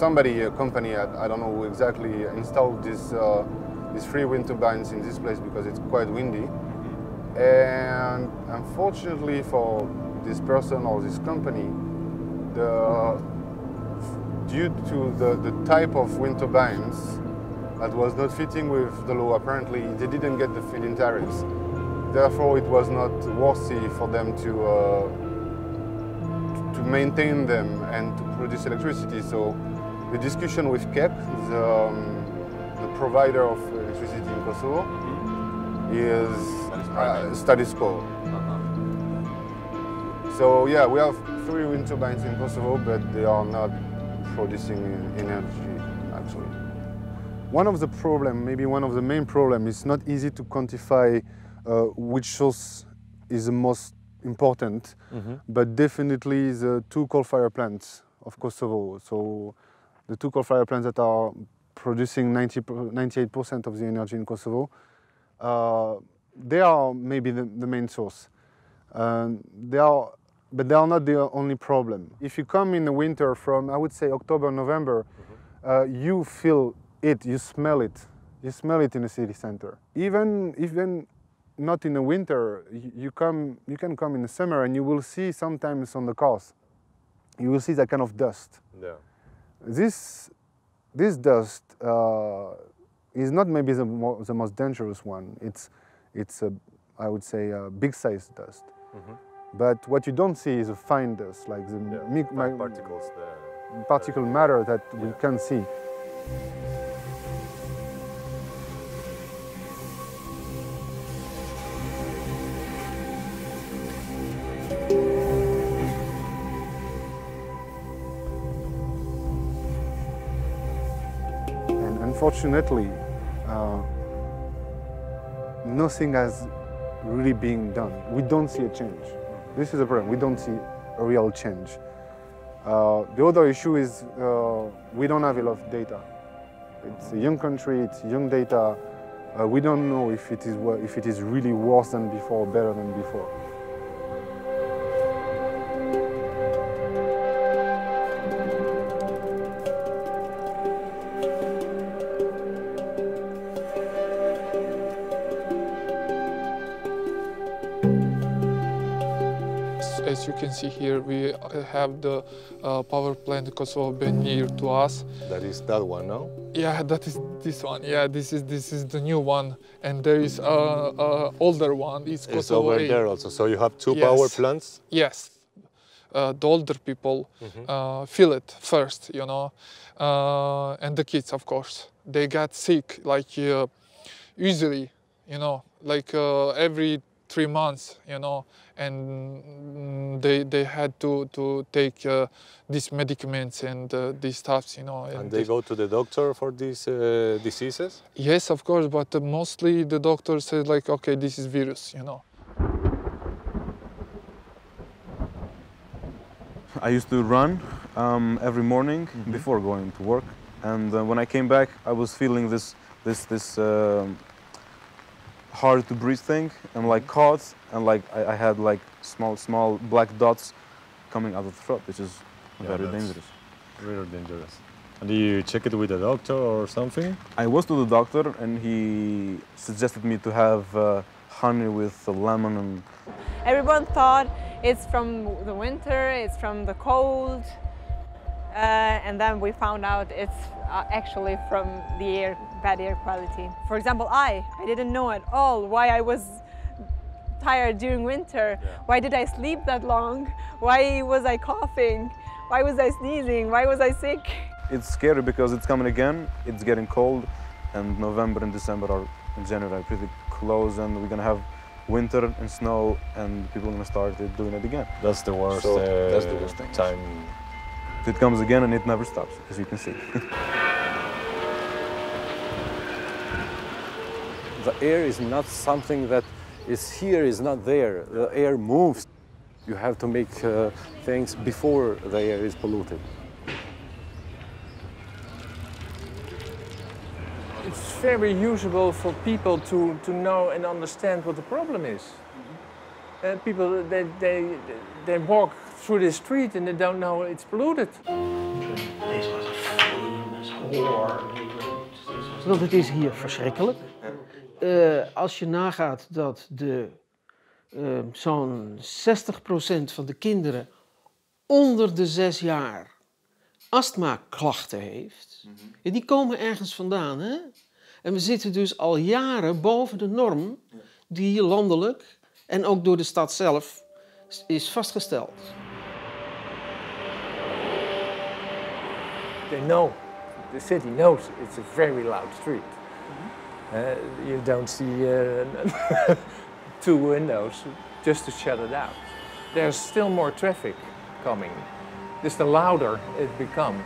somebody, a company, I don't know who exactly, installed these three wind turbines in this place because it's quite windy. And unfortunately for this person or this company, due to the type of wind turbines that was not fitting with the law, apparently they didn't get the feed-in tariffs. Therefore, it was not worthy for them to maintain them and to produce electricity. So the discussion with KEP, the provider of electricity in Kosovo, is status quo. So yeah, we have three wind turbines in Kosovo, but they are not producing energy, actually. One of the problems, maybe one of the main problems, it's not easy to quantify which source is the most important, but definitely the two coal-fired plants of Kosovo. So the two coal-fired plants that are producing 98% of the energy in Kosovo, they are maybe the main source. But they are not the only problem. If you come in the winter from, I would say, October, November, you feel it, you smell it. You smell it in the city center. Even not in the winter, you can come in the summer and you will see sometimes on the cars, you will see that kind of dust. Yeah. This dust is not maybe the most dangerous one. It's I would say, a big size dust. But what you don't see is a fine dust, like the particles, particle matter that we can't see. And unfortunately, nothing has really been done. We don't see a change. This is a problem. We don't see a real change. The other issue is we don't have a lot of data. It's a young country, it's young data. We don't know if it is really worse than before or better than before. As you can see here, we have the power plant Kosovo near to us. That is that one, no? Yeah, that is this one. Yeah, this is the new one, and there is a older one. It's Kosovo over there also. So you have two power plants. Yes, the older people feel it first, you know, and the kids, of course, they got sick like usually, you know, like every 3 months, you know, and they had to take these medicaments and these stuffs, you know. And they go to the doctor for these diseases? Yes, of course, but mostly the doctor said, like, okay, this is virus, you know. I used to run every morning before going to work, and when I came back, I was feeling this hard to breathe thing, and like coughs, and like I had like small black dots coming out of the throat, which is very dangerous. Really dangerous. And do you check it with a doctor or something? I was to the doctor, and he suggested me to have honey with lemon. And everyone thought it's from the winter, it's from the cold, and then we found out it's actually from the air, bad air quality. For example, I didn't know at all why I was tired during winter. Yeah. Why did I sleep that long? Why was I coughing? Why was I sneezing? Why was I sick? It's scary because it's coming again, it's getting cold, and November and December are in general are pretty close, and we're gonna have winter and snow, and people are gonna start doing it again. That's the worst, so that's the worst thing. Time. It comes again and it never stops, as you can see. The air is not something that is here, is not there. The air moves. You have to make things before the air is polluted. It's very useful for people to know and understand what the problem is. People, they walk through the street and they don't know it's polluted. This was a Nou, dat is hier verschrikkelijk. Als je nagaat dat zo'n 60% van de kinderen onder de 6 jaar astmaklachten heeft. Mm-hmm. Ja, die komen ergens vandaan, hè? En we zitten dus al jaren boven de norm die landelijk en ook door de stad zelf is vastgesteld. They know, the city knows it's a very loud street. You don't see two windows just to shut it out. There's still more traffic coming. Just the louder it becomes.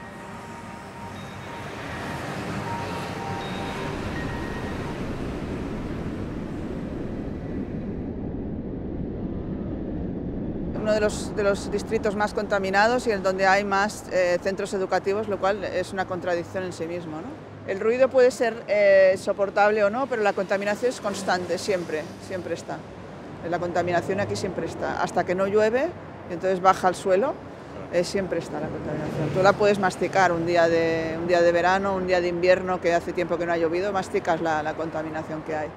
Uno de los distritos más contaminados y en donde hay más centros educativos, lo cual es una contradicción en sí mismo, ¿no? El ruido puede ser soportable o no, pero la contaminación es constante, siempre está. La contaminación aquí siempre está. Hasta que no llueve, entonces baja al suelo, siempre está la contaminación. Tú la puedes masticar un día de verano, un día de invierno, que hace tiempo que no ha llovido, masticas la contaminación que hay.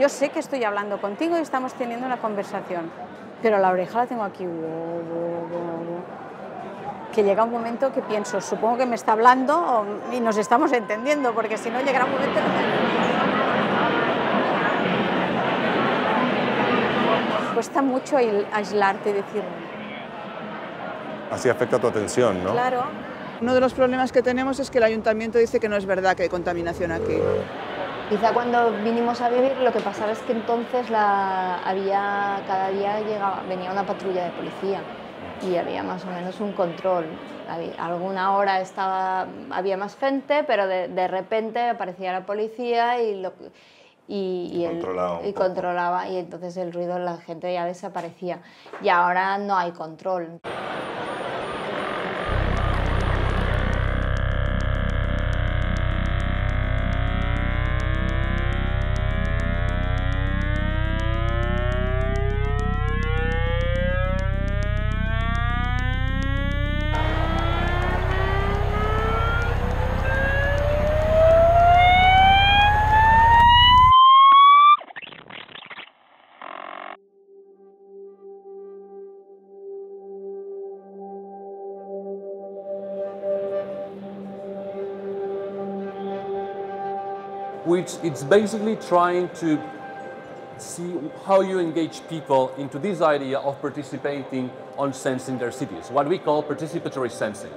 Yo sé que estoy hablando contigo y estamos teniendo una conversación, pero la oreja la tengo aquí. Que llega un momento que pienso, supongo que me está hablando y nos estamos entendiendo, porque si no llegará un momento... Cuesta mucho aislarte y decir... Así afecta tu atención, ¿no? Claro. Uno de los problemas que tenemos es que el ayuntamiento dice que no es verdad que hay contaminación aquí. Quizá cuando vinimos a vivir, lo que pasaba es que entonces cada día venía una patrulla de policía y había más o menos un control. Alguna hora había más gente, pero de repente aparecía la policía y controlaba, y entonces el ruido de la gente ya desaparecía. Y ahora no hay control. It's basically trying to see how you engage people into this idea of participating on sensing their cities, what we call participatory sensing.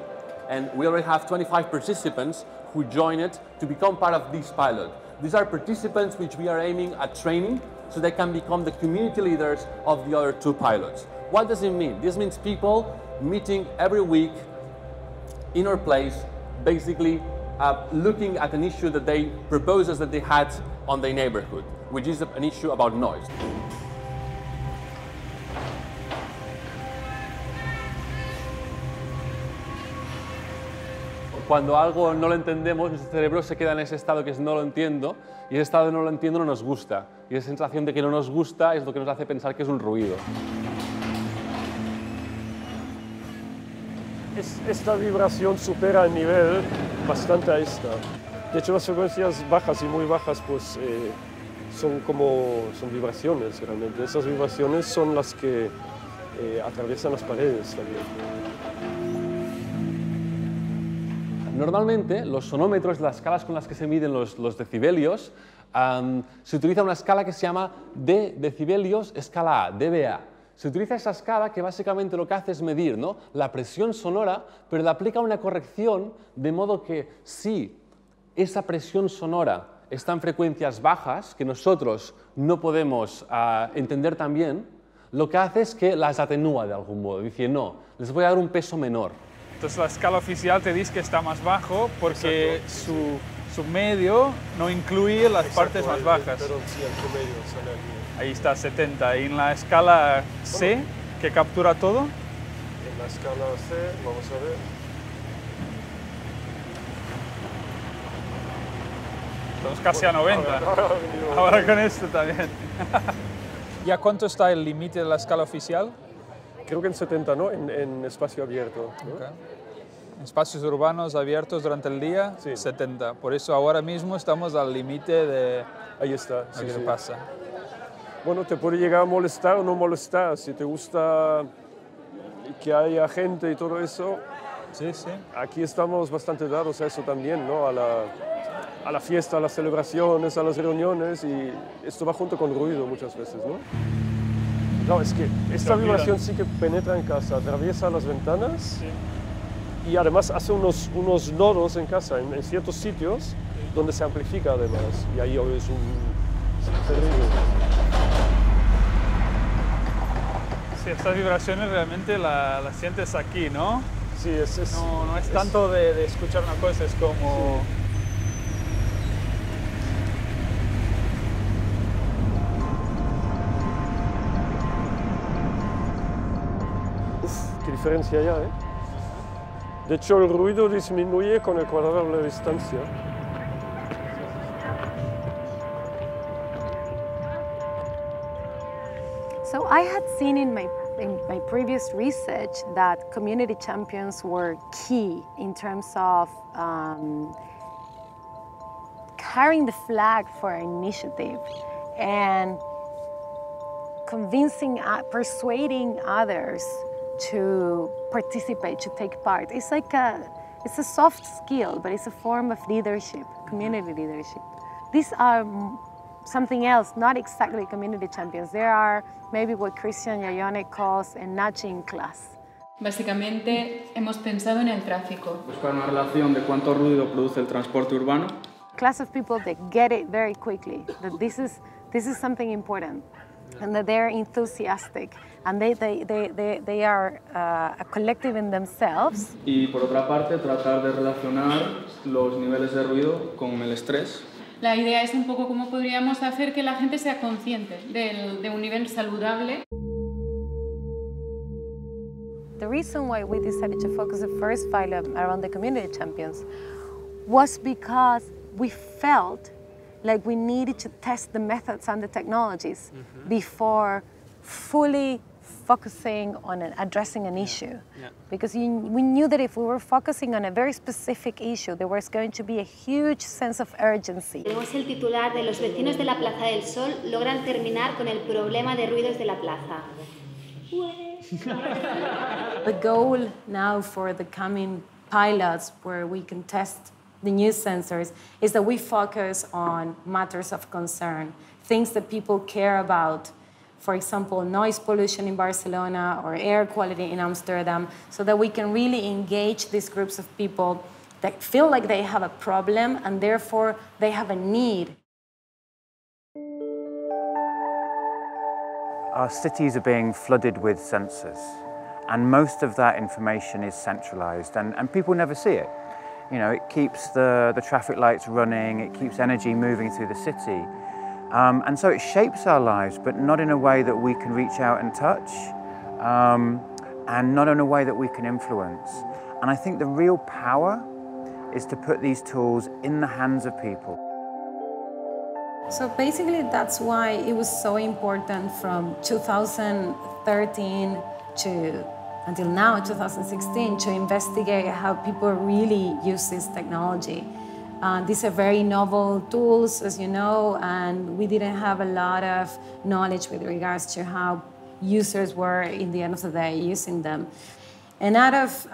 And we already have 25 participants who join it to become part of this pilot. These are participants which we are aiming at training so they can become the community leaders of the other 2 pilots. What does it mean? This means people meeting every week in our place, basically looking at an issue that they propose that they had on their neighborhood, which is an issue about noise. Cuando algo no lo entendemos, nuestro cerebro se queda en ese estado que es no lo entiendo, y ese estado de no lo entiendo no nos gusta, y esa sensación de que no nos gusta es lo que nos hace pensar que es un ruido. Esta vibración supera el nivel bastante a esta. De hecho, las frecuencias bajas y muy bajas pues, son vibraciones realmente. Esas vibraciones son las que atraviesan las paredes también. Normalmente, los sonómetros, las escalas con las que se miden los decibelios, se utiliza una escala que se llama D decibelios escala A, DBA. Se utiliza esa escala que básicamente lo que hace es medir, ¿no?, la presión sonora, pero le aplica una corrección de modo que si esa presión sonora está en frecuencias bajas, que nosotros no podemos entender tan bien, lo que hace es que las atenúa de algún modo, dice no, les voy a dar un peso menor. Entonces la escala oficial te dice que está más bajo porque su medio no incluye las partes más bajas. Pero sí, el medio sale aquí. Ahí está, 70. Y en la escala C, que captura todo. En la escala C, vamos a ver. Estamos casi a 90. Ahora con esto también. ¿Y a cuánto está el límite de la escala oficial? Creo que en 70, ¿no? En espacio abierto. ¿No? Okay. espacios urbanos abiertos durante el día, sí. 70. Por eso ahora mismo estamos al límite de ahí está, sí, lo que sí. pasa. Bueno, te puede llegar a molestar o no molestar. Si te gusta que haya gente y todo eso, sí, sí. Aquí estamos bastante dados a eso también, ¿no? A la fiesta, a las celebraciones, a las reuniones, y esto va junto con ruido muchas veces, ¿no? No, es que esta vibración sí que penetra en casa, atraviesa las ventanas, sí. Y además hace unos nodos en casa, en ciertos sitios, sí. Donde se amplifica además, y ahí hoy es un peligro. Sí, estas vibraciones realmente las sientes aquí, ¿no? Sí, no es tanto de escuchar una cosa, es como... Sí. Diferencia ya, ¿eh? De hecho, el ruido disminuye con el cuadrado de la distancia. So I had seen in my previous research that community champions were key in terms of carrying the flag for our initiative and convincing, persuading others to participate, to take part. It's like it's a soft skill, but it's a form of leadership, community leadership. These are something else, not exactly community champions. There are maybe what Christian Yañez calls a nudging class. Básicamente hemos pensado en el tráfico. Buscar una relación de cuánto ruido produce el transporte urbano. Class of people that get it very quickly, that this is something important. And that they're enthusiastic, and they are a collective in themselves. Y por otra parte, tratar de relacionar los niveles de ruido con el estrés. La idea es un poco cómo podríamos hacer que la gente sea consciente de un nivel saludable. The reason why we decided to focus the first pilot around the community champions was because we felt like we needed to test the methods and the technologies mm-hmm. before fully focusing on addressing an issue. Yeah. Because we knew that if we were focusing on a very specific issue, there was going to be a huge sense of urgency. Tenemos el titular de los vecinos de la Plaza del Sol logran terminar con el problema de ruidos de la plaza. The goal now for the coming pilots where we can test the new sensors, is that we focus on matters of concern, things that people care about, for example, noise pollution in Barcelona or air quality in Amsterdam, so that we can really engage these groups of people that feel like they have a problem and therefore they have a need. Our cities are being flooded with sensors, and most of that information is centralized, and people never see it. You know, it keeps the traffic lights running, it keeps energy moving through the city. And so it shapes our lives, but not in a way that we can reach out and touch, and not in a way that we can influence. And I think the real power is to put these tools in the hands of people. So basically that's why it was so important from 2013 to until now, in 2016, to investigate how people really use this technology. These are very novel tools, as you know, and we didn't have a lot of knowledge with regards to how users were, in the end of the day, using them. And out of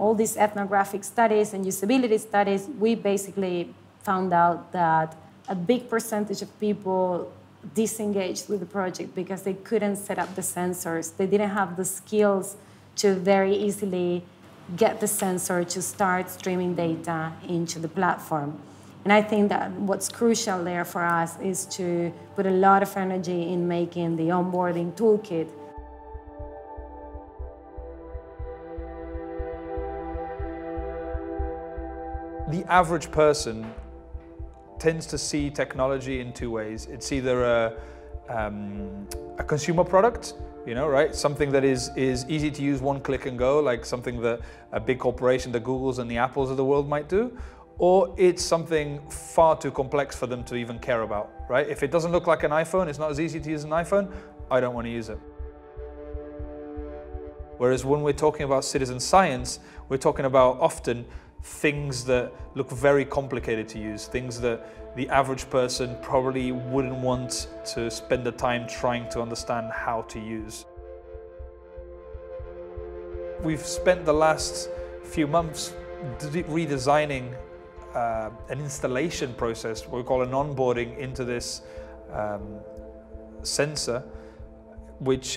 all these ethnographic studies and usability studies, we basically found out that a big percentage of people disengaged with the project because they couldn't set up the sensors. They didn't have the skills to very easily get the sensor to start streaming data into the platform. And I think that what's crucial there for us is to put a lot of energy in making the onboarding toolkit. The average person tends to see technology in two ways. It's either a consumer product, you know, right? Something that is easy to use, one click and go, like something that a big corporation, the Googles and the Apples of the world might do, or it's something far too complex for them to even care about, right? If it doesn't look like an iPhone, it's not as easy to use an iPhone, I don't want to use it. Whereas when we're talking about citizen science, we're talking about often things that look very complicated to use, things that the average person probably wouldn't want to spend the time trying to understand how to use. We've spent the last few months redesigning an installation process, what we call an onboarding into this sensor, which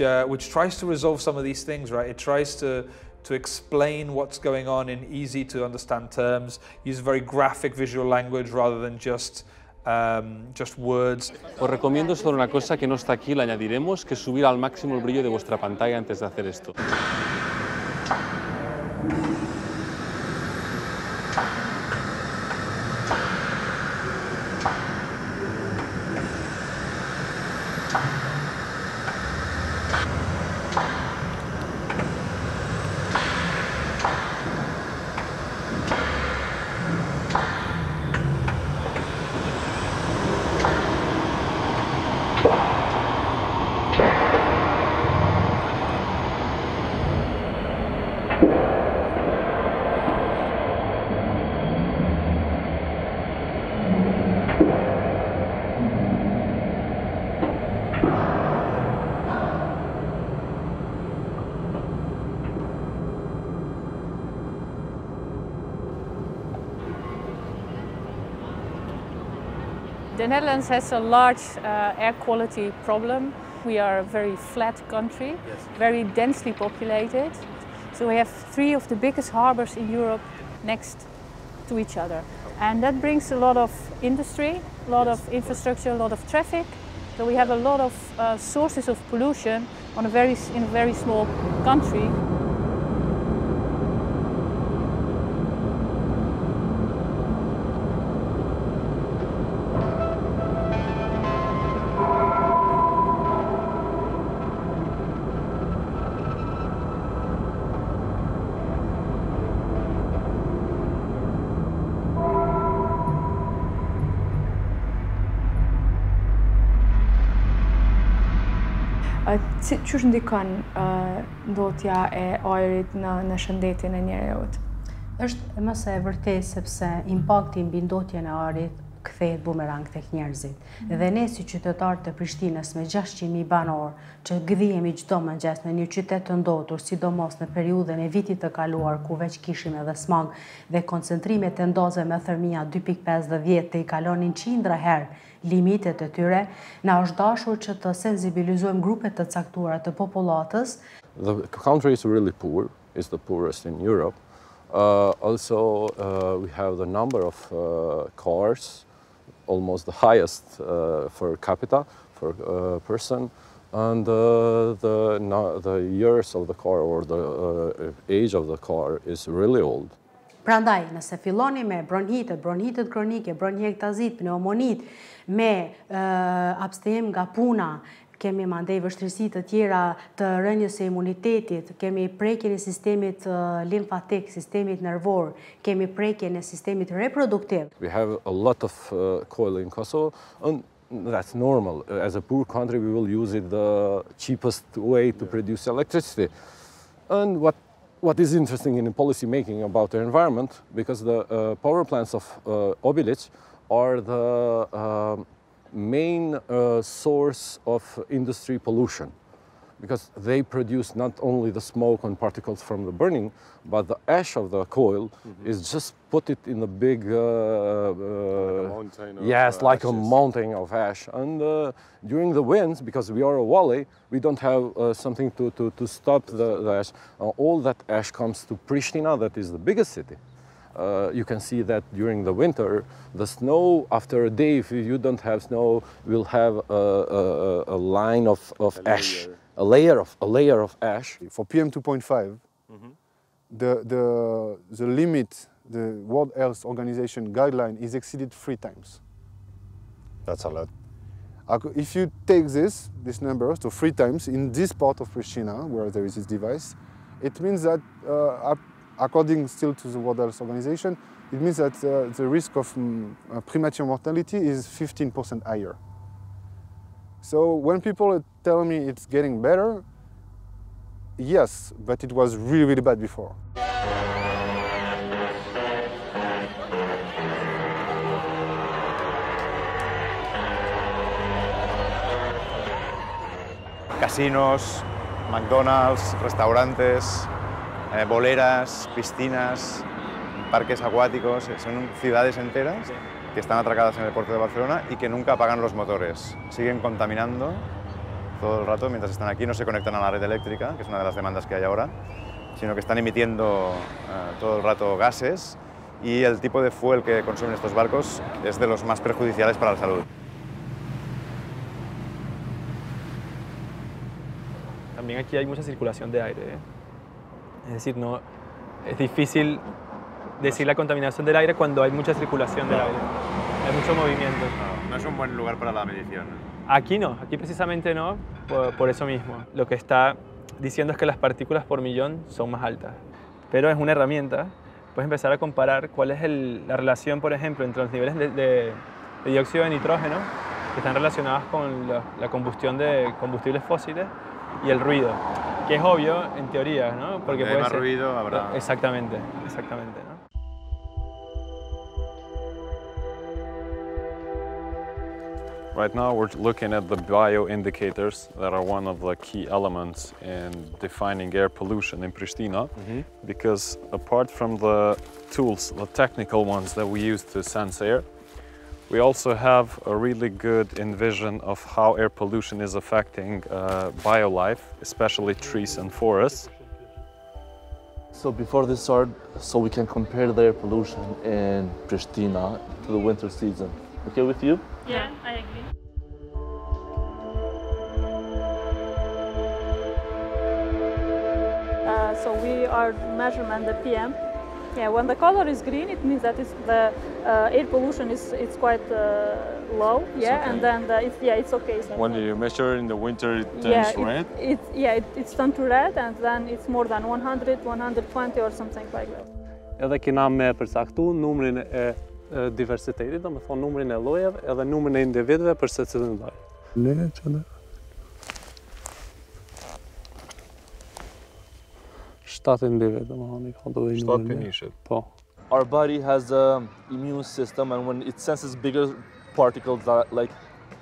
tries to resolve some of these things, right? It tries to explain what's going on in easy to understand terms, use very graphic visual language rather than just words. Os recomiendo solo una cosa que no está aquí, la añadiremos, que subir al máximo el brillo de vuestra pantalla antes de hacer esto. The Netherlands has a large air quality problem. We are a very flat country, yes, very densely populated. So we have three of the biggest harbors in Europe next to each other. And that brings a lot of industry, a lot of infrastructure, a lot of traffic. So we have a lot of sources of pollution on a very small country. Qysh ndikon ndotja e ajrit në shëndetin e njerëzit? Është më së vërtet sepse impakti mbi ndotjen e ajrit kthehet bumerang tek njerëzit. Dhe ne si qytetarë të Prishtinës me 600.000 banor, që gdhihemi çdo mëngjes në një qytet të ndotur, sidomos në periudhën e vitit të kaluar ku veç kishim edhe smog dhe koncentrimet e ndozave me thermia 2.5 dhe 10 të i kalonin qindra herë limitet e tyre, na është dashur që të sensibilizojmë grupet të caktuara të popullatës. The country is really poor, it's the poorest in Europe. Also, we have the number of cars, almost the highest for capita, for person, and the years of the car or the age of the car is really old. Prandaj, nëse filloni me bronhitet kronike, bronhiektazit, pneumonit, me abstim nga puna, kemi mandej vështirësi të tjera të rënjes së imunitetit, kemi prekjen e sistemit limfatik, sistemit nervor, kemi prekjen e sistemit reproduktiv. We have a lot of coal in Kosovo, and that's normal. As a poor country, we will use it the cheapest way to produce electricity. And what is interesting in policy making about the environment, because the power plants of Obilic are the main source of industry pollution, because they produce not only the smoke and particles from the burning, but the ash of the coal is just put it in a big like a mountain of ash. And during the winds, because we are a valley, we don't have something to stop the ash. All that ash comes to Pristina, that is the biggest city. You can see that during the winter, the snow, after a day, if you don't have snow, we'll have a line of ash, a layer of ash. For PM2.5, the limit, the World Health Organization guideline is exceeded 3 times. That's a lot. If you take this number, so 3 times, in this part of Pristina, where there is this device, it means that according still to the World Health Organization, it means that the risk of premature mortality is 15% higher. So when people tell me it's getting better, Yes, but it was really, really bad before. Casinos, McDonald's, restaurantes, boleras, piscinas, parques acuáticos, son ciudades enteras que están atracadas en el puerto de Barcelona y que nunca apagan los motores. Siguen contaminando todo el rato mientras están aquí, no se conectan a la red eléctrica, que es una de las demandas que hay ahora, sino que están emitiendo todo el rato gases y el tipo de fuel que consumen estos barcos es de los más perjudiciales para la salud. También aquí hay mucha circulación de aire, ¿eh? Es decir, no, es difícil decir la contaminación del aire cuando hay mucha circulación del aire, hay mucho movimiento. No es un buen lugar para la medición. Aquí no, aquí precisamente no, por eso mismo. Lo que está diciendo es que las partículas por millón son más altas, pero es una herramienta. Puedes empezar a comparar cuál es la relación, por ejemplo, entre los niveles de dióxido de nitrógeno que están relacionados con la combustión de combustibles fósiles y el ruido, que es obvio en teoría, ¿no? Porque puede más ser ruido, habrá. Exactamente, exactamente, ¿no? Right now we're looking at the bioindicators that are one of the key elements in defining air pollution in Pristina, because apart from the tools, the technical ones that we use to sense air, we also have a really good envision of how air pollution is affecting biolife, especially trees and forests. So before this start, so we can compare the air pollution in Pristina to the winter season. Okay with you? Yeah, I agree. So we are measuring the PM. Yeah, when the color is green, it means that the air pollution is quite low. Yeah, okay. And then it's okay. So when you measure in the winter, it turns red? It's turned to red, and then it's more than 100, 120 or something like that. Edhe kena me përcaktu numrin e diversitetit, domethënë numrin e llojeve edhe numrin e individëve për secilin lloj. Ne çfarë? 7 individë. Our body has an immune system, and when it senses bigger particles like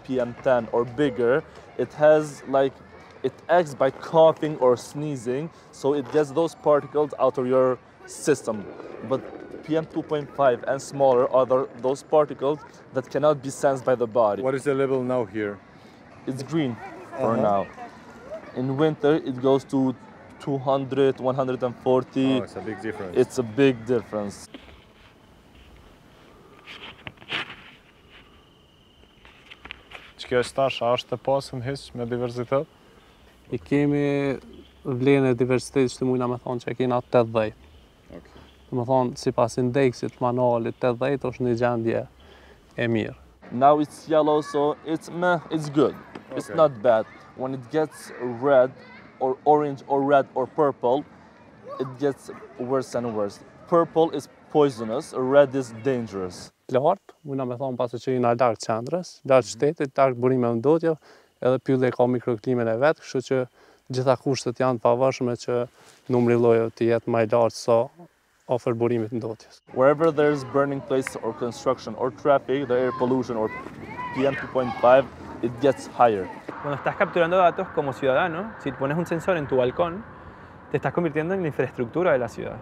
PM10 or bigger, it acts by coughing or sneezing, so it gets those particles out of your system. But PM2.5 and smaller are those particles that cannot be sensed by the body. What is the level now here? It's green for now. In winter, it goes to 200, 140. Oh, it's a big difference. It's a big difference. Çka është e pasur hiç me diversitet? I kemi vlerën e diversitetit që mund na më thonë që kemi 80. Okay. Do të thonë sipas indeksit manalit 80 është një gjendje e mirë. Now it's yellow, so it's good. Okay. It's not bad. When it gets red or orange or red or purple, it gets worse and worse. Purple is poisonous, red is dangerous. Lart, mund na me thonë pasi që jena larg qendrës, larg shtetit, larg burimeve ndotjeve, edhe pylli ka mikroklimin e vet, kështu që gjitha kushtet janë të pavarshme që numri i llojeve të jetë më i lartë sa ofër burimit ndotjes. Wherever there is burning place or construction or traffic, the air pollution or PM2.5, it gets higher. Cuando estás capturando datos como ciudadano, si pones un sensor en tu balcón, te estás convirtiendo en la infraestructura de la ciudad.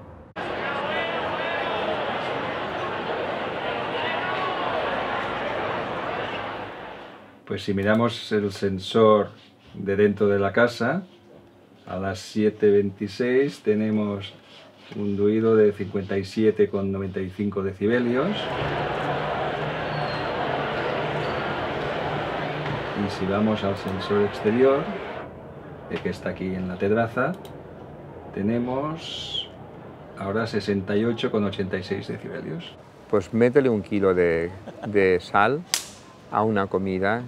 Pues si miramos el sensor de dentro de la casa, a las 7:26 tenemos un ruido de 57,95 decibelios. Y si vamos al sensor exterior, que está aquí en la terraza, tenemos ahora 68,86 decibelios. Pues métele un kilo de sal a una comida,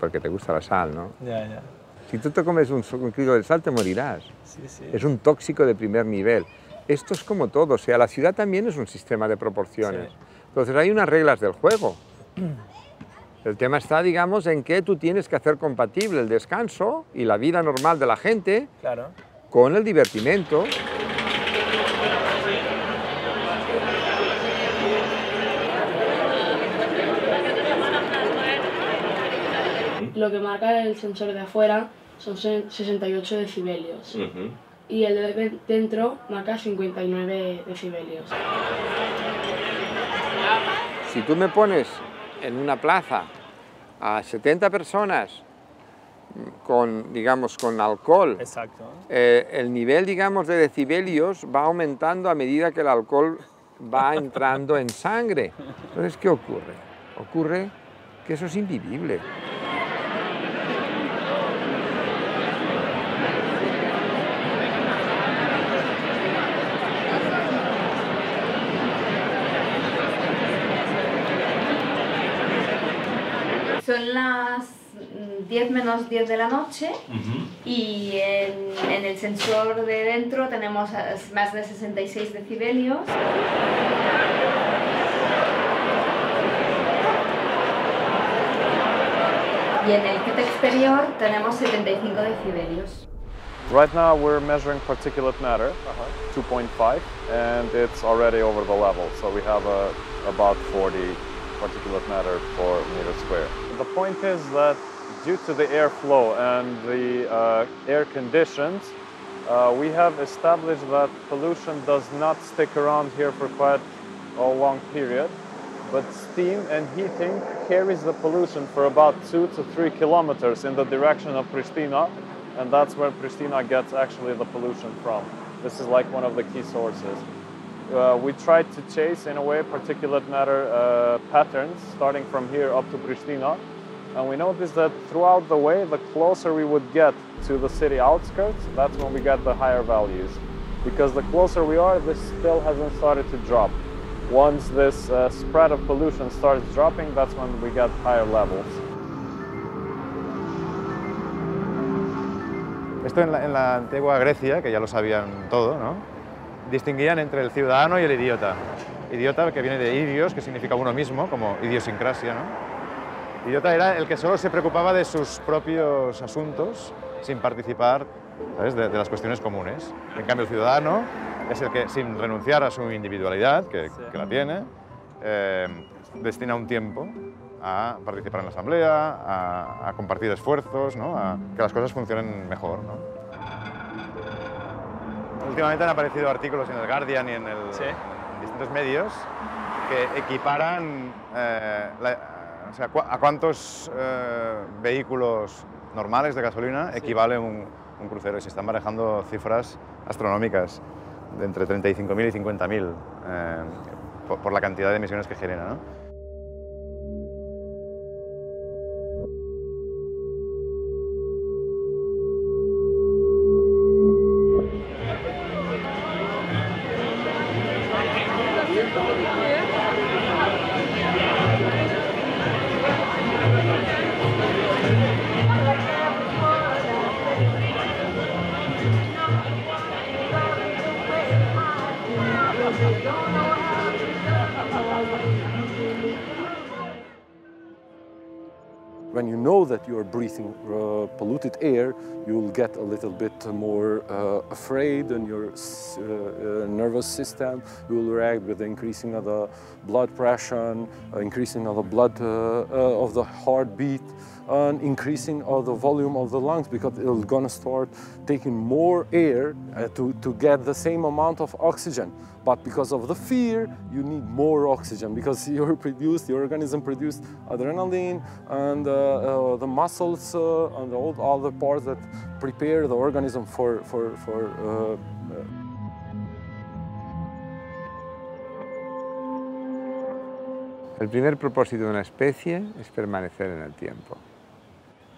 porque te gusta la sal, ¿no? Ya. Si tú te comes un kilo de sal, te morirás. Sí. Es un tóxico de primer nivel. Esto es como todo, o sea, la ciudad también es un sistema de proporciones. Sí. Entonces hay unas reglas del juego. El tema está, digamos, en que tú tienes que hacer compatible el descanso y la vida normal de la gente, claro, con el divertimento, lo que marca el sensor de afuera son 68 decibelios y el de dentro marca 59 decibelios. Si tú me pones en una plaza a 70 personas con, digamos, con alcohol, exacto, el nivel, digamos, de decibelios va aumentando a medida que el alcohol va entrando en sangre. Entonces, ¿qué ocurre? Ocurre que eso es invivible. Son las 10 menos 10 de la noche y en el sensor de dentro tenemos más de 66 decibelios. Y en el kit exterior tenemos 75 decibelios. Right now we're measuring particulate matter, 2.5, and it's already over the level, so we have about 40 particulate matter per meter square. The point is that due to the airflow and the air conditions, we have established that pollution does not stick around here for quite a long period, but steam and heating carries the pollution for about 2 to 3 kilometers in the direction of Pristina, and that's where Pristina gets actually the pollution from. This is like one of the key sources. We tried to chase, in a way, particulate matter patterns, starting from here up to Pristina. And we noticed that throughout the way, the closer we would get to the city outskirts, that's when we got the higher values. Because the closer we are, this still hasn't started to drop. Once this spread of pollution starts dropping, that's when we get higher levels. Esto en la antigua Grecia, que ya lo sabían todo, ¿no? Distinguían entre el ciudadano y el idiota. Idiota, que viene de idios, que significa uno mismo, como idiosincrasia, ¿no? Idiota era el que solo se preocupaba de sus propios asuntos, sin participar, ¿sabes?, de las cuestiones comunes. En cambio, el ciudadano es el que, sin renunciar a su individualidad, que la tiene, destina un tiempo a participar en la asamblea, a compartir esfuerzos, ¿no?, a que las cosas funcionen mejor, ¿no? Últimamente han aparecido artículos en el Guardian y en distintos medios que equiparan a cuántos vehículos normales de gasolina equivale un crucero, y se están manejando cifras astronómicas de entre 35.000 y 50.000 por la cantidad de emisiones que genera, ¿no? When you know that you're breathing polluted air, you'll get a little bit more afraid, and your nervous system will react with increasing of the blood pressure, increasing of the blood of the heartbeat, and increasing of the volume of the lungs, because it'll gonna start taking more air to get the same amount of oxygen. But because of the fear, you need more oxygen, because your organism produced adrenaline, and the muscles and all the other parts that prepare the organism for El primer propósito de una especie es permanecer en el tiempo.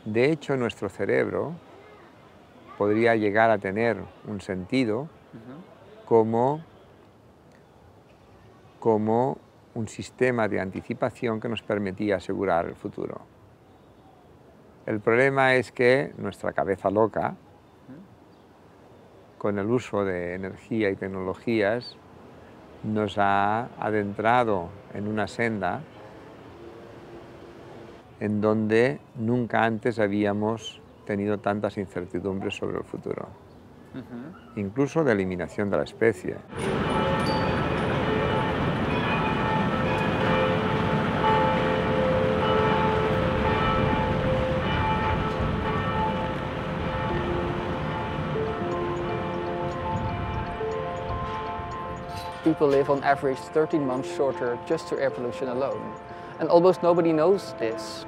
De hecho, nuestro cerebro podría llegar a tener un sentido como un sistema de anticipación que nos permitía asegurar el futuro. El problema es que nuestra cabeza loca, con el uso de energía y tecnologías, nos ha adentrado en una senda en donde nunca antes habíamos tenido tantas incertidumbres sobre el futuro. incluso de eliminación de la especie. People live on average 13 months shorter just to air pollution alone. And almost nobody knows this.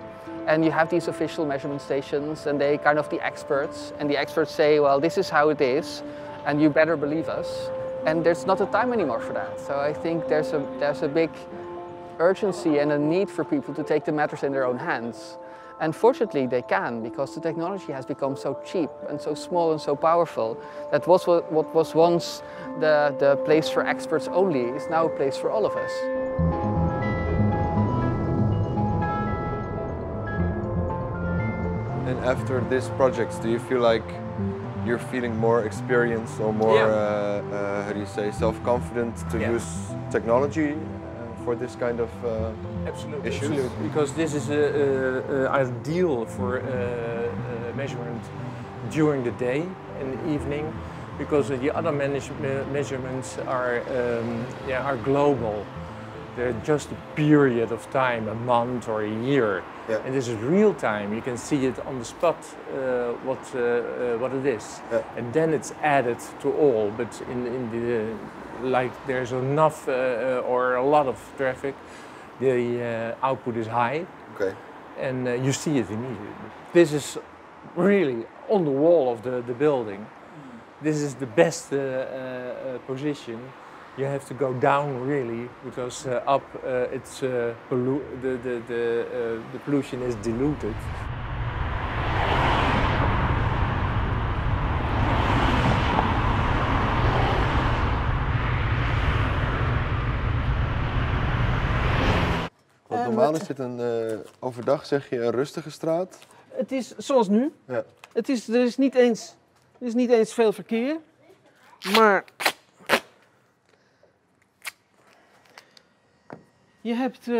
And you have these official measurement stations and they kind of the experts. And the experts say, well, this is how it is and you better believe us. And there's not a time anymore for that. So I think there's a big urgency and a need for people to take the matters in their own hands. And fortunately they can, because the technology has become so cheap and so small and so powerful that what was once the place for experts only is now a place for all of us. And after these projects, do you feel like you're feeling more experienced or more, how do you say, self-confident to use technology for this kind of issues? Absolutely, because this is ideal for measurement during the day and the evening, because the other measurements are global. They're just a period of time, a month or a year, and this is real time. You can see it on the spot what it is, and then it's added to all. But in the like there's enough or a lot of traffic, the output is high, and you see it immediately. This is really on the wall of the building. This is the best position. You have to go down really, because up it's the pollution is diluted. Normaal is dit een overdag, zeg je, een rustige straat? Het is zoals nu. Ja. Er is niet eens veel verkeer. Maar je hebt...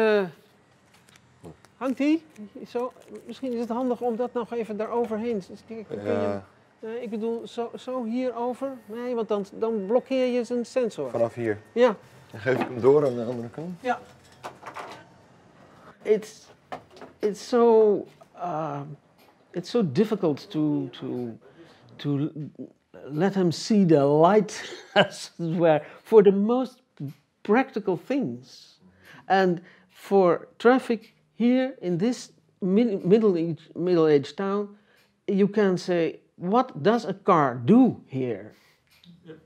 hangt die? Zo, misschien is het handig om dat nog even daaroverheen. Dus kijk, ik bedoel, zo hierover. Nee, want dan blokkeer je zijn sensor. Vanaf hier? Ja. Dan geef ik hem door aan de andere kant? Ja. It's so difficult to let him see the light, as it were, for the most practical things, and for traffic here in this middle-aged town, you can say, what does a car do here? Yeah.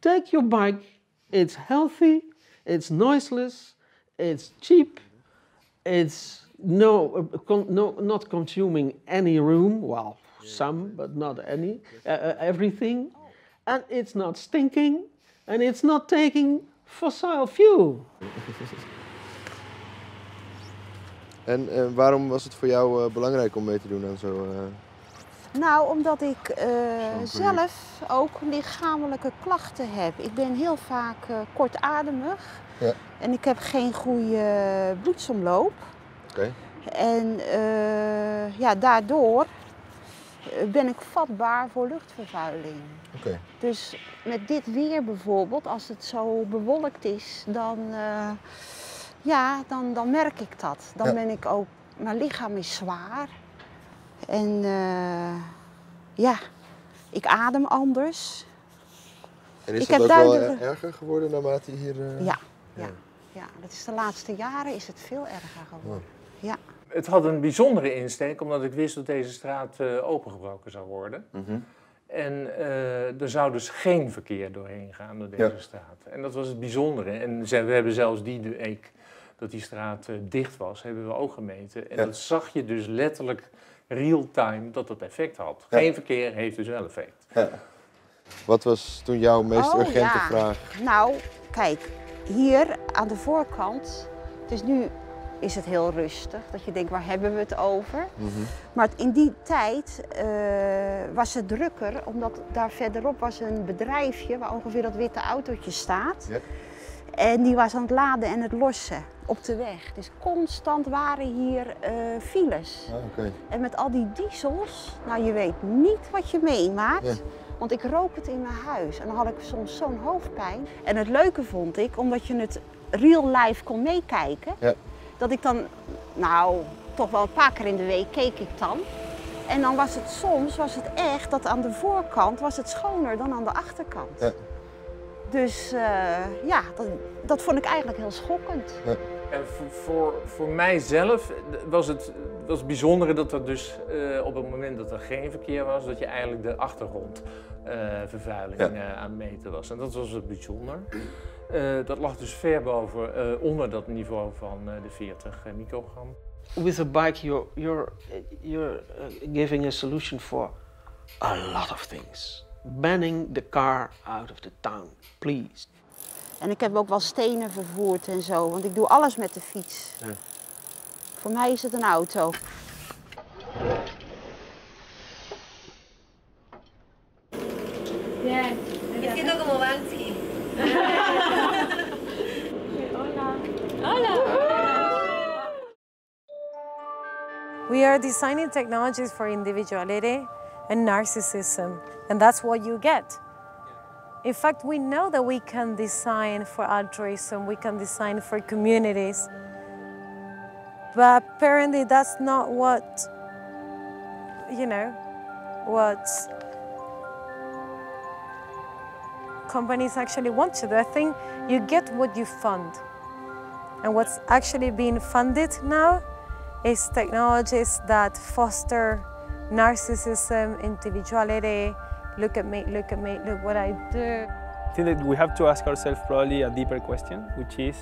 Take your bike. It's healthy. It's noiseless. It's cheap, it's not consuming any room, well, some, but not any, everything. And it's not stinking, and it's not taking fossil fuel. En waarom was het voor jou belangrijk om mee te doen aan zo? Nou, omdat ik zelf ook lichamelijke klachten heb. Ik ben heel vaak kortademig. Ja. En ik heb geen goede bloedsomloop. Okay. En daardoor ben ik vatbaar voor luchtvervuiling. Okay. Dus met dit weer bijvoorbeeld, als het zo bewolkt is, dan merk ik dat. Dan ben ik ook, mijn lichaam is zwaar. En ik adem anders. En is dat ook wel erger geworden naarmate je hier... Ja, dat is de laatste jaren is het veel erger geworden. Ja. Ja. Het had een bijzondere insteek, omdat ik wist dat deze straat opengebroken zou worden. Mm-hmm. En er zou dus geen verkeer doorheen gaan door deze straat. En dat was het bijzondere. En we hebben zelfs die week dat die straat dicht was, hebben we ook gemeten. En dat zag je dus letterlijk real-time dat dat effect had. Geen verkeer heeft dus wel effect. Ja. Wat was toen jouw meest urgente vraag? Nou, kijk. Hier aan de voorkant, dus nu is het heel rustig, dat je denkt, waar hebben we het over? Mm-hmm. Maar in die tijd was het drukker, omdat daar verderop was een bedrijfje waar ongeveer dat witte autootje staat. Yep. En die was aan het laden en het lossen op de weg. Dus constant waren hier files. Ah, okay. En met al die diesels, nou je weet niet wat je meemaakt. Ja. Want ik rook het in mijn huis en dan had ik soms zo'n hoofdpijn. En het leuke vond ik, omdat je het real life kon meekijken, ja, dat ik dan, nou toch wel een paar keer in de week keek ik dan. En dan was het soms, was het echt dat aan de voorkant was het schoner dan aan de achterkant. Ja. Dus ja, dat vond ik eigenlijk heel schokkend. Ja. En voor mijzelf was het bijzonder dat er dus op het moment dat er geen verkeer was, dat je eigenlijk de achtergrondvervuiling aan het meten was. En dat was het bijzonder. Dat lag dus ver boven, onder dat niveau van de 40 microgram. With a bike, you're giving a solution for a lot of things. Banning the car out of the town, please. En ik heb ook wel stenen vervoerd en zo, want ik doe alles met de fiets. Ja. Voor mij is het een auto. Ja, ik zie ook een Walski. Hola. Hola. We are designing technologies for individuality and narcissism, and that's what you get. In fact, we know that we can design for altruism, we can design for communities, but apparently that's not what, you know, what companies actually want to do. I think you get what you fund, and what's actually being funded now is technologies that foster narcissism, individuality. Look at me, look at me, look what I do. I think that we have to ask ourselves probably a deeper question, which is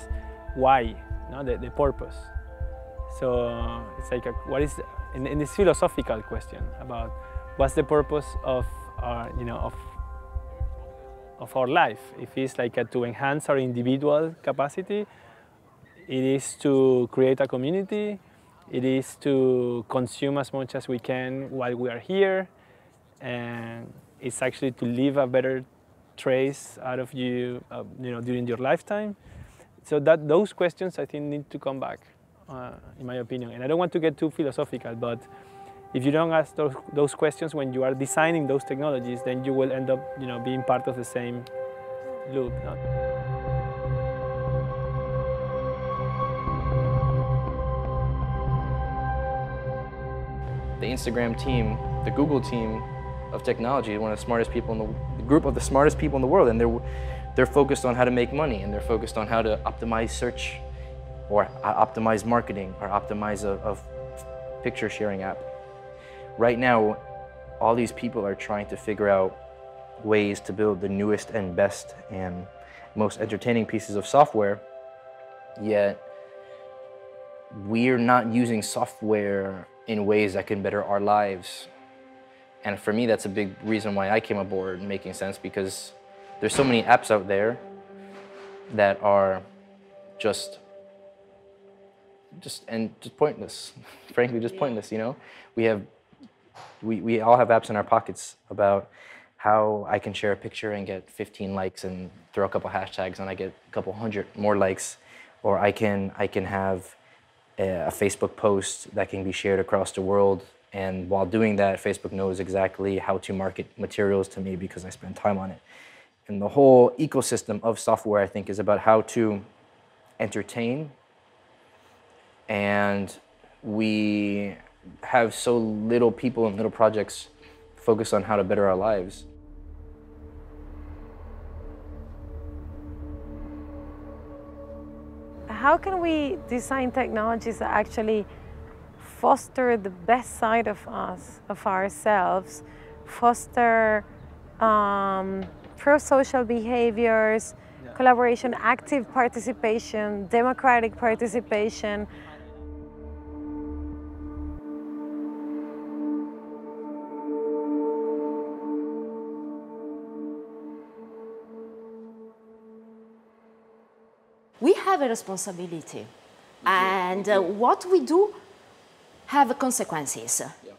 why, no? The purpose. So it's like, what is, and this philosophical question about what's the purpose of our, you know, of our life? If it's like to enhance our individual capacity, it is to create a community, it is to consume as much as we can while we are here, and it's actually to leave a better trace out of you, you know, during your lifetime. So that those questions, I think, need to come back, in my opinion. And I don't want to get too philosophical, but if you don't ask those questions when you are designing those technologies, then you will end up, you know, being part of the same loop. No? The Instagram team, the Google team of technology, one of the smartest people in the group of the smartest people in the world, and they're focused on how to make money, and they're focused on how to optimize search, or optimize marketing, or optimize a picture sharing app. Right now, all these people are trying to figure out ways to build the newest and best and most entertaining pieces of software, yet we're not using software in ways that can better our lives. And for me, that's a big reason why I came aboard Making Sense, because there's so many apps out there that are just pointless. Frankly, just pointless, you know? We all have apps in our pockets about how I can share a picture and get 15 likes and throw a couple hashtags and I get a couple hundred more likes, or I can have a Facebook post that can be shared across the world, and while doing that, Facebook knows exactly how to market materials to me because I spend time on it. And the whole ecosystem of software, I think, is about how to entertain, and we have so little people and little projects focused on how to better our lives. How can we design technologies that actually foster the best side of us, of ourselves, foster pro-social behaviors, yeah, collaboration, active participation, democratic participation? We have a responsibility, and what we do have consequences. Yeah.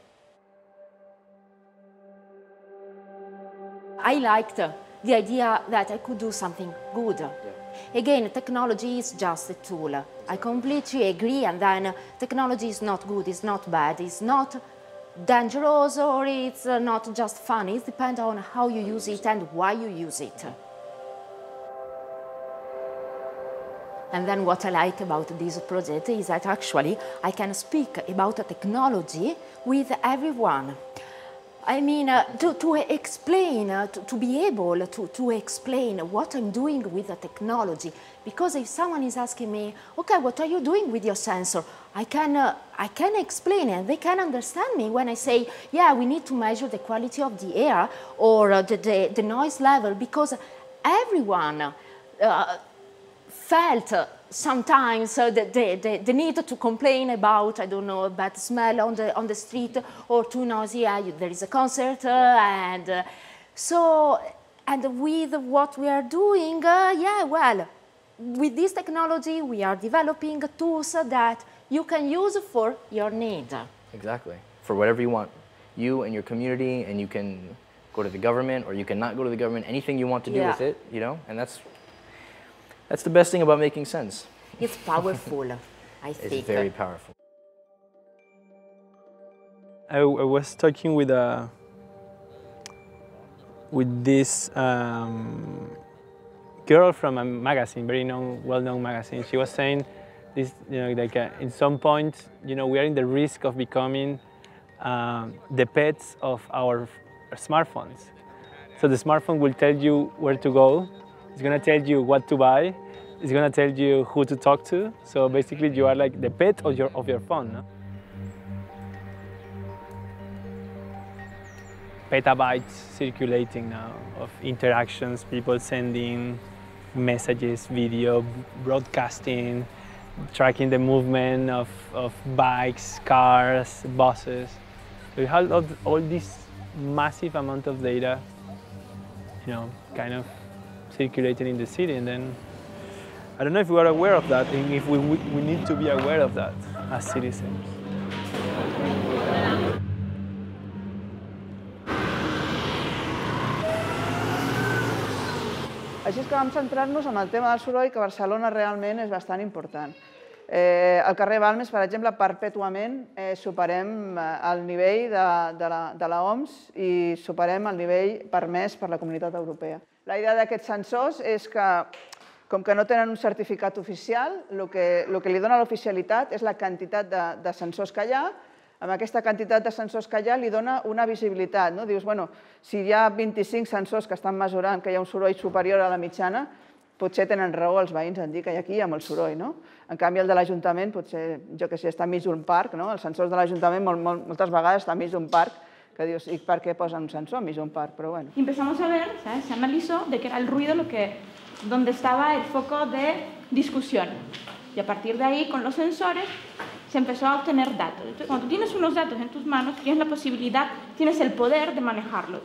I liked the idea that I could do something good. Yeah. Again, technology is just a tool. I completely agree, and then technology is not good, it's not bad, it's not dangerous, or it's not just fun. It depends on how you use it and why you use it. And then what I like about this project is that actually I can speak about technology with everyone. I mean, to explain, to be able to explain what I'm doing with the technology. Because if someone is asking me, okay, what are you doing with your sensor? I can explain and they can understand me when I say, yeah, we need to measure the quality of the air or the noise level, because everyone felt sometimes the need to complain about, I don't know, a bad smell on the street or too noisy, there is a concert, and so, and with what we are doing, yeah, well, with this technology we are developing tools that you can use for your need. Exactly, for whatever you want, you and your community, and you can go to the government or you cannot go to the government, anything you want to do yeah. with it, you know, and that's the best thing about Making Sense. It's powerful, I think. It's very powerful. I was talking with this girl from a magazine, very known, well-known magazine. She was saying this, you know, like in some point, you know, we are in the risk of becoming the pets of our smartphones. So the smartphone will tell you where to go. It's gonna tell you what to buy. It's going to tell you who to talk to. So basically you are like the pet of your phone. No? Petabytes circulating now of interactions, people sending messages, video, broadcasting, tracking the movement of bikes, cars, buses. We have all this massive amount of data, you know, kind of circulating in the city, and then I don't know if we are aware of that, and if we need to be aware of that as citizens. Així és que vam centrar-nos en el tema del soroll, que Barcelona realment és bastant important. Al carrer Balmes, per exemple, perpètuament superem el nivell de l'OMS i superem el nivell permès per la Comunitat Europea. La idea d'aquests sensors és que, com que no tenen un certificat oficial, el que li dona l'oficialitat és la quantitat de sensors que hi ha. Amb aquesta quantitat de sensors que hi ha li dona una visibilitat. Dius, bueno, si hi ha 25 sensors que estan mesurant que hi ha un soroll superior a la mitjana, potser tenen raó els veïns en dir que aquí hi ha molt soroll. En canvi, el de l'Ajuntament, potser, jo que sé, està enmig d'un parc. Els sensors de l'Ajuntament moltes vegades estan enmig d'un parc. Que dios, ¿y para qué posan un sensor en mi par? Pero bueno. Empezamos a ver, ¿sabes? Se analizó de que era el ruido donde estaba el foco de discusión. Y a partir de ahí, con los sensores, se empezó a obtener datos. Entonces, cuando tienes unos datos en tus manos, tienes la posibilidad, tienes el poder de manejarlos.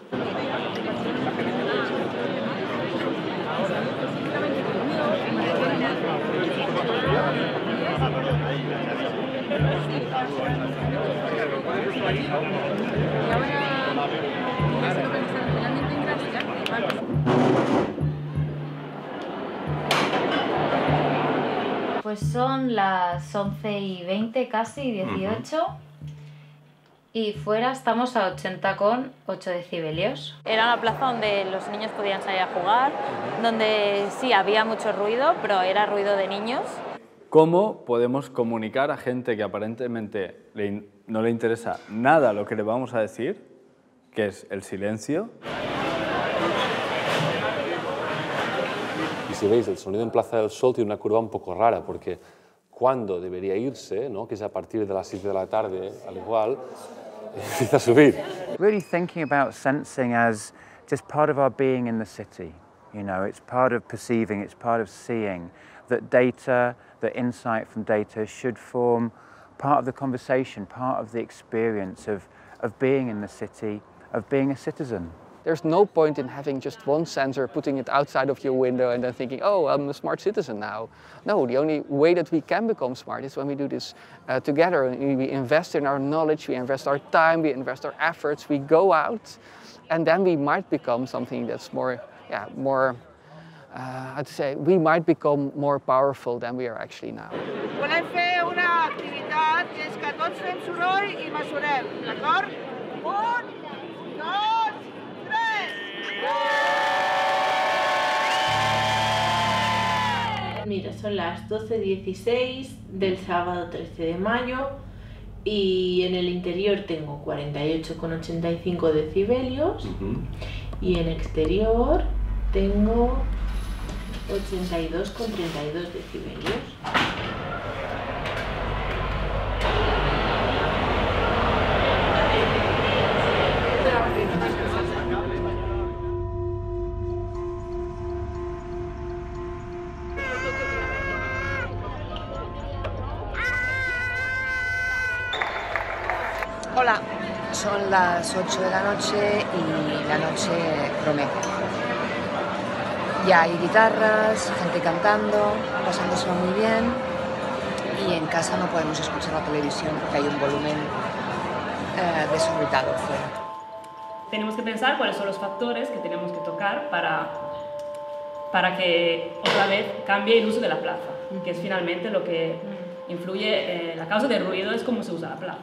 Pues son las 11:20 casi, 18, y fuera estamos a 80,8 decibelios. Era una plaza donde los niños podían salir a jugar, donde sí había mucho ruido, pero era ruido de niños. ¿Cómo podemos comunicar a gente que aparentemente no le interesa nada lo que le vamos a decir, que es el silencio? Y si veis, el sonido en Plaza del Sol tiene una curva un poco rara, porque cuando debería irse, ¿no? que es a partir de las 6 de la tarde, al igual, empieza a subir. Really thinking about sensing as just part of our being in the city. You know, it's part of perceiving, it's part of seeing, that data, that insight from data should form part of the conversation, part of the experience of being in the city, of being a citizen. There's no point in having just one sensor, putting it outside of your window and then thinking, oh, I'm a smart citizen now. No, the only way that we can become smart is when we do this together, and we invest in our knowledge, we invest our time, we invest our efforts, we go out, and then we might become something that's more, yeah, more how to say, we might become more powerful than we are actually now. Volem fer una activitat que és que tots fem soroll I mesurem, d'acord? 1, 2, 3. Mira, son las 12:16 del sábado 13 de mayo y en el interior tengo 48,85 decibelios y en exterior tengo 82,32 decibelios. Hola, son las 8 de la noche y la noche promete. Ya hay guitarras, gente cantando, pasándoselo muy bien y en casa no podemos escuchar la televisión porque hay un volumen desorbitado fuera. Tenemos que pensar cuáles son los factores que tenemos que tocar para que otra vez cambie el uso de la plaza, que es finalmente lo que influye, la causa del ruido es cómo se usa la plaza.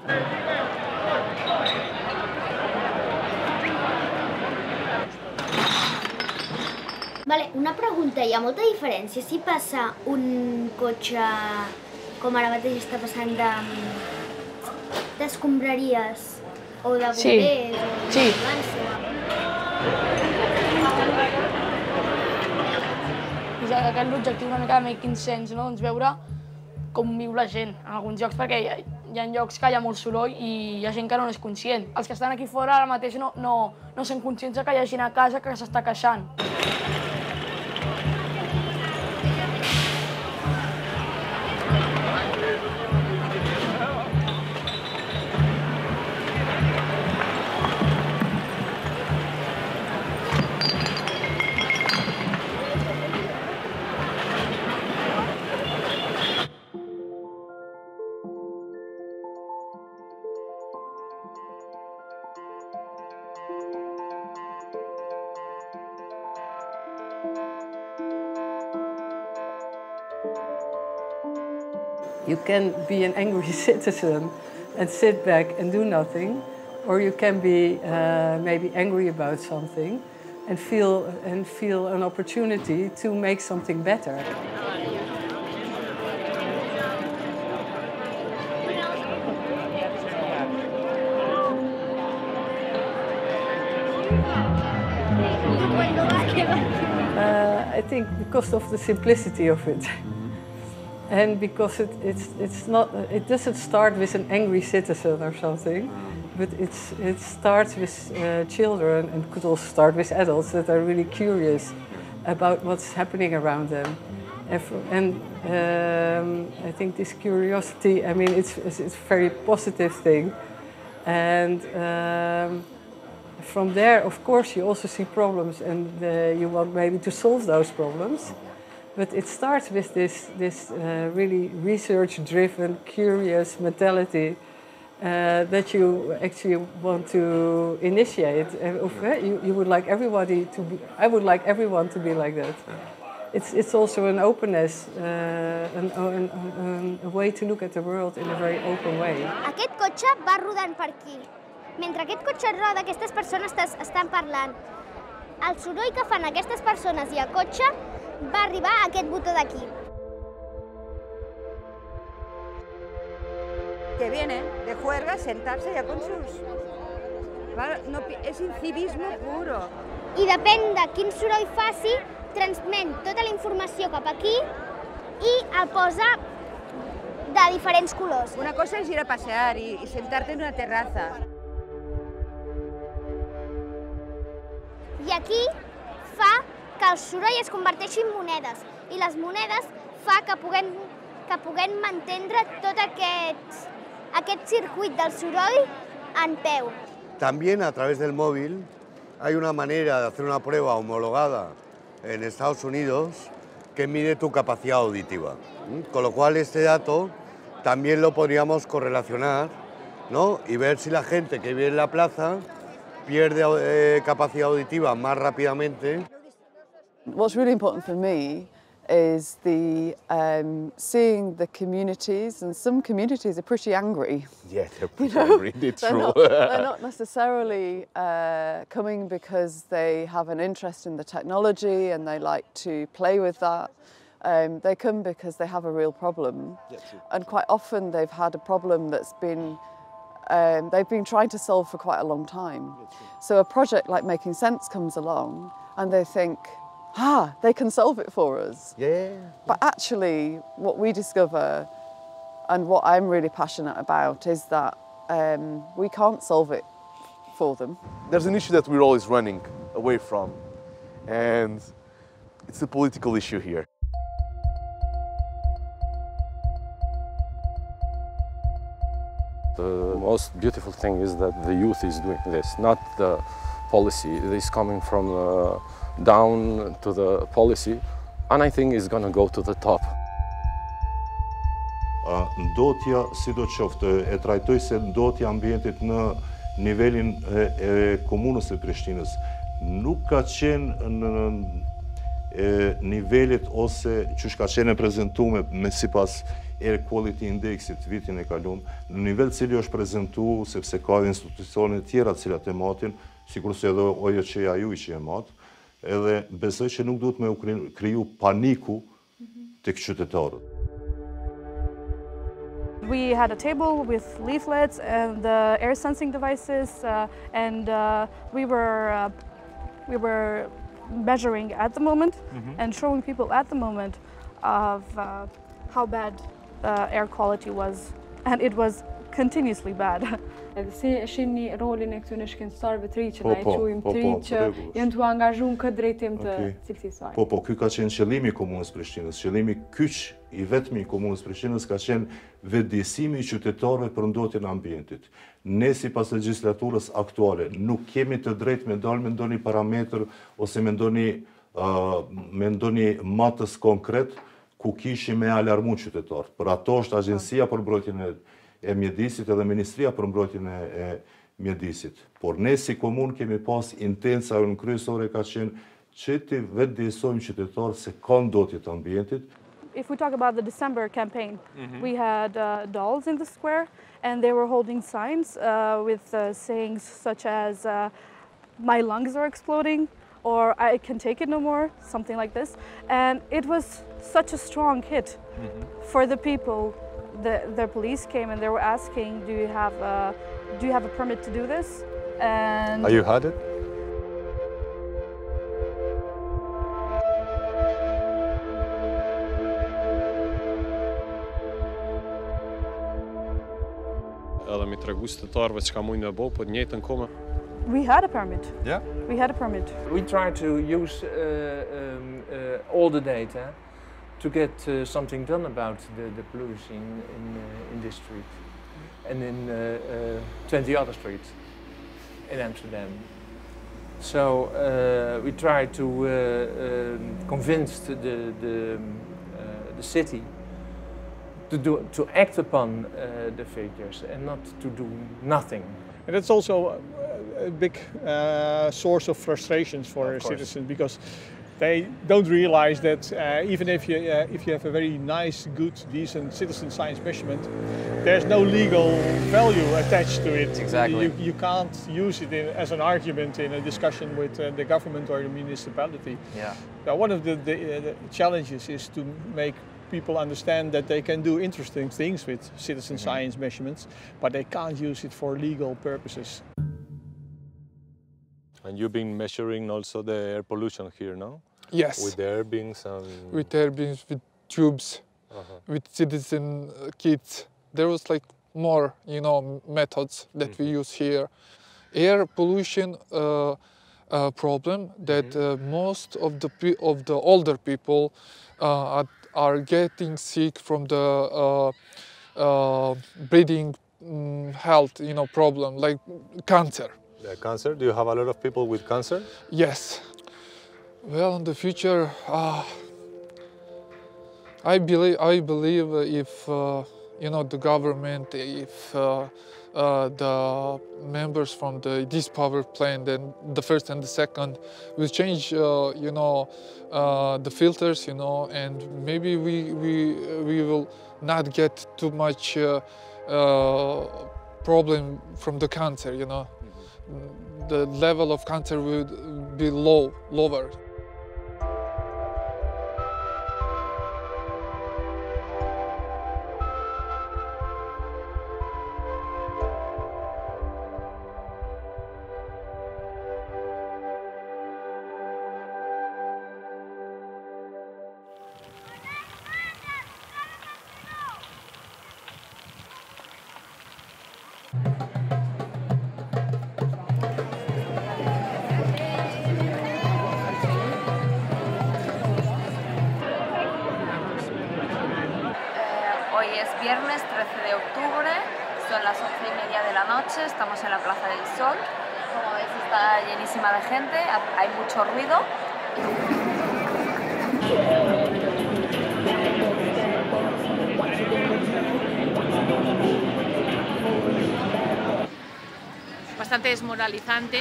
Vale, una pregunta, hi ha molta diferència si passa un cotxe, com ara mateix està passant, d'escombraries o de bombers o de ambulància? Aquest és l'objectiu una mica de Making Sense, no? Doncs veure com viu la gent en alguns llocs, perquè hi ha llocs que hi ha molt soroll i hi ha gent que no n'és conscient. Els que estan aquí fora ara mateix no són conscients que hi ha gent a casa que s'està queixant. You can be an angry citizen and sit back and do nothing, or you can be maybe angry about something and feel an opportunity to make something better. I think because of the simplicity of it. And because it doesn't start with an angry citizen or something, but it starts with children and could also start with adults that are really curious about what's happening around them. And I think this curiosity, I mean, it's a very positive thing. And from there, of course, you also see problems and you want maybe to solve those problems. But it starts with this really research-driven, curious mentality that you actually want to initiate. You would like everybody to be, I would like everyone to be like that. It's also an openness, a way to look at the world in a very open way. Aquest cotxe va rodant per aquí. Mentre aquest cotxe roda, aquestes persones estan parlant. El soroll que fan aquestes persones I el cotxe va arribar a aquest botó d'aquí. Que vienen de juerga a sentarse ya con sus... Es incivismo puro. I depèn de quin soroll faci, transmet tota la informació cap aquí I el posa de diferents colors. Una cosa és ir a passear I sentar-te en una terraza. I aquí fa que el soroll es converteixi en monedes I les monedes fa que puguem mantenir tot aquest circuit del soroll en peu. También a través del móvil hay una manera de hacer una prueba homologada en Estados Unidos que mide tu capacidad auditiva. Con lo cual este dato también lo podríamos correlacionar, ¿no? Y ver si la gente que vive en la plaza pierde capacidad auditiva más rápidamente. What's really important for me is the seeing the communities, and some communities are pretty angry. Yeah, they're pretty angry, it's true. They're not necessarily coming because they have an interest in the technology and they like to play with that. They come because they have a real problem. Yeah, and quite often they've had a problem that's been they've been trying to solve for quite a long time. Yeah, so a project like Making Sense comes along and they think, ah, they can solve it for us. Yeah. But actually what we discover and what I'm really passionate about is that we can't solve it for them. There's an issue that we're always running away from, and it's a political issue here. The most beautiful thing is that the youth is doing this, not the policy. It is coming from down to the policy, and I think it's going to go to the top. Ndotja sidoqoftë e trajtoj se ndotja ambientit në nivelin e komunës së Prishtinës nuk ka qenë në nivelet ose çush ka qenë prezantuar me sipas air quality indexit vitin e kaluar, në nivel cili është prezantuar sepse ka institucione të tjera të cilat e matin, sigurisht edhe OJC-ja ju që e mat, edhe besoj që nuk duhet me u kriju paniku tek qytetarët. We had a table with leaflets and the air sensing devices and we were measuring at the moment and showing people at the moment of how bad air quality was, and it was continuously bad. Shihni rolin e këtyre shkencëtarëve të ri që na e quajmë të ri që janë të angazhuar në këtë drejtim të cilësisë së ajrit. Po, ky ka qenë qëllimi i Komunës së Prishtinës. Qëllimi kyç i vetëm i Komunës së Prishtinës ka qenë vetëdijësimi i qytetarëve për ndotjen e ambientit. Ne sipas legjislaturës aktuale nuk kemi të drejtë me dalë me ndonjë parametër ose me ndonjë matës konkret ku kishim me alarmu qytetarët. Për ato është Agjencia për Mbrojtjen e Mjedisit edhe Ministria për Mbrojtjen e Mjedisit. Por ne si komunë kemi pas intenca në kryesore ka qenë që ti vetëdijsojmë qytetarët se ka ndotje të ambientit. If we talk about the December campaign, we had dolls in the square and they were holding signs with sayings such as my lungs are exploding or I can take it no more, something like this. And it was such a strong hit for the people. The police came and they were asking, do you have a permit to do this? And you heard it? We had a permit. Yeah. We had a permit. We tried to use all the data to get something done about the pollution in this street and in 20 other streets in Amsterdam. So we tried to convince the city to act upon the figures and not to do nothing. And that's also a big source of frustrations for citizens, because they don't realize that even if you have a very nice, good, decent citizen science measurement, there's no legal value attached to it. Exactly. You can't use it as an argument in a discussion with the government or the municipality. Yeah. Now, one of the challenges is to make people understand that they can do interesting things with citizen science measurements, but they can't use it for legal purposes. And you've been measuring also the air pollution here, no? Yes. With the air beams and... With air beams, with tubes, with citizen kits. There was like more, you know, methods that we use here. Air pollution problem that most of the older people are getting sick from the breathing health, you know, problem, like cancer. Cancer? Do you have a lot of people with cancer? Yes. Well, in the future, I believe if you know the government, if the members from this power plant, and the first and the second, we'll change, the filters, and maybe we will not get too much problem from the cancer, Mm-hmm. The level of cancer would be lower. Viernes 13 de octubre, son las 11:30 de la noche, estamos en la Plaza del Sol. Como veis, está llenísima de gente, hay mucho ruido. Bastante desmoralizante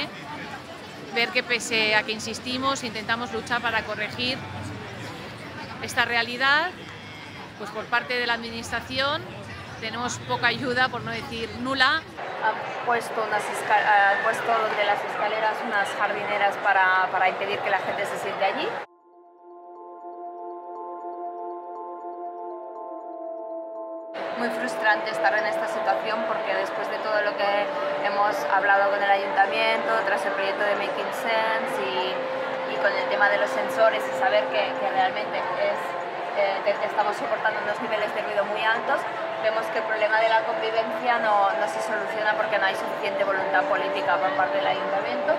ver que pese a que insistimos, intentamos luchar para corregir esta realidad, pues por parte de la administración tenemos poca ayuda, por no decir nula. Han puesto de las escaleras unas jardineras para impedir que la gente se siente allí. Muy frustrante estar en esta situación porque después de todo lo que hemos hablado con el ayuntamiento, tras el proyecto de Making Sense y con el tema de los sensores y saber que realmente es... estamos soportando unos niveles de ruido muy altos, vemos que el problema de la convivencia no se soluciona porque no hay suficiente voluntad política por parte del ayuntamiento.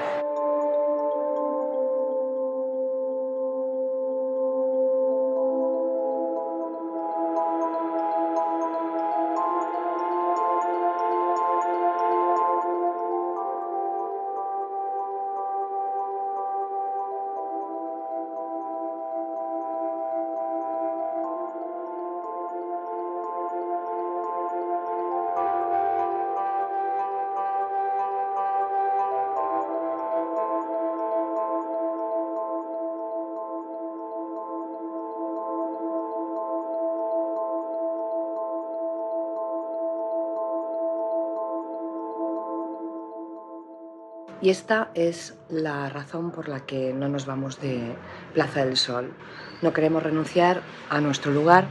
Y esta es la razón por la que no nos vamos de Plaza del Sol. No queremos renunciar a nuestro lugar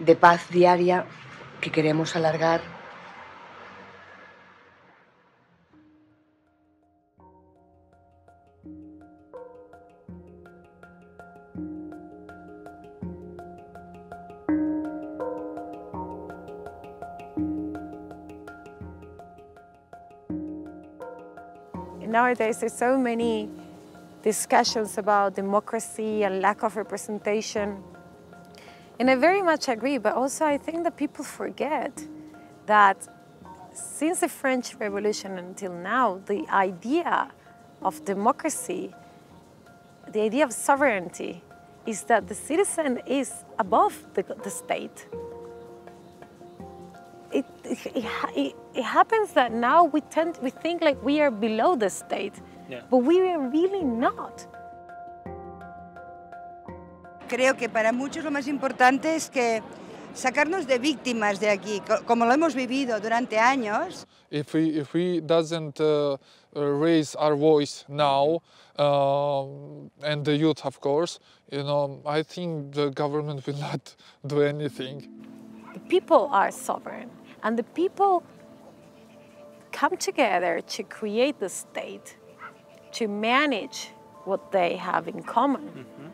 de paz diaria que queremos alargar. Nowadays, there's so many discussions about democracy and lack of representation. And I very much agree, but also I think that people forget that since the French Revolution until now, the idea of democracy, the idea of sovereignty, is that the citizen is above the state. It happens that now we think like we are below the state, yeah. But we are really not. Creo que para muchos lo más importante es que sacarnos de víctimas de aquí, como lo hemos vivido durante años. If we doesn't raise our voice now, and the youth, of course, I think the government will not do anything. The people are sovereign. And the people come together to create the state, to manage what they have in common. Mm-hmm.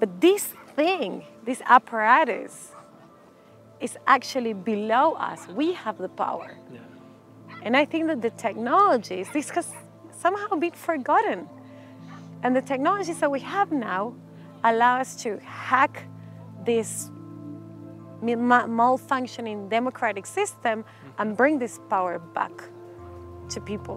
But this thing, this apparatus, is actually below us. We have the power. Yeah. And I think that the technologies, this has somehow been forgotten. And the technologies that we have now allow us to hack this malfunctioning democratic system and bring this power back to people.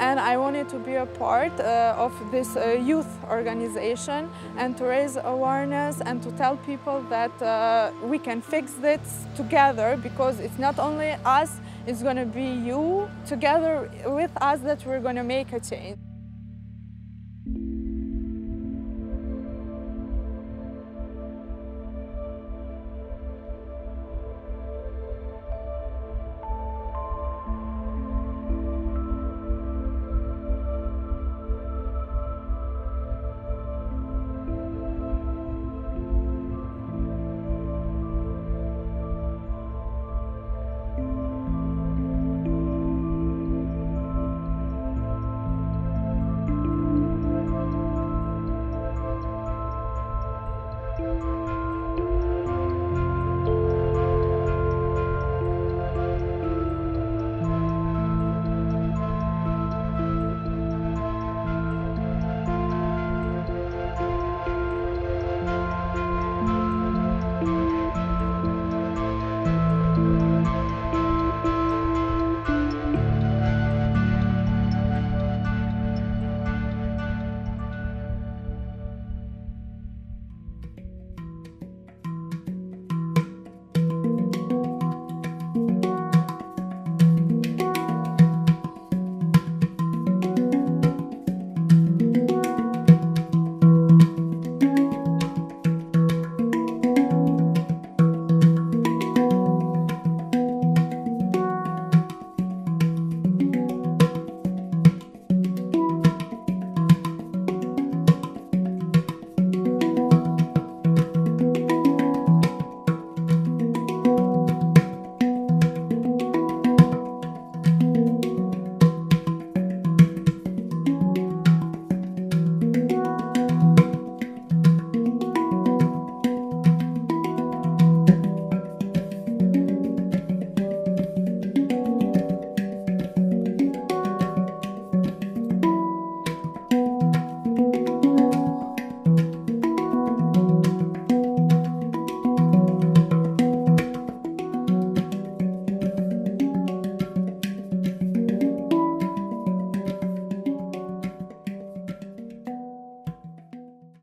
And I wanted to be a part of this youth organization and to raise awareness and to tell people that we can fix this together, because it's not only us, it's going to be you together with us that we're going to make a change.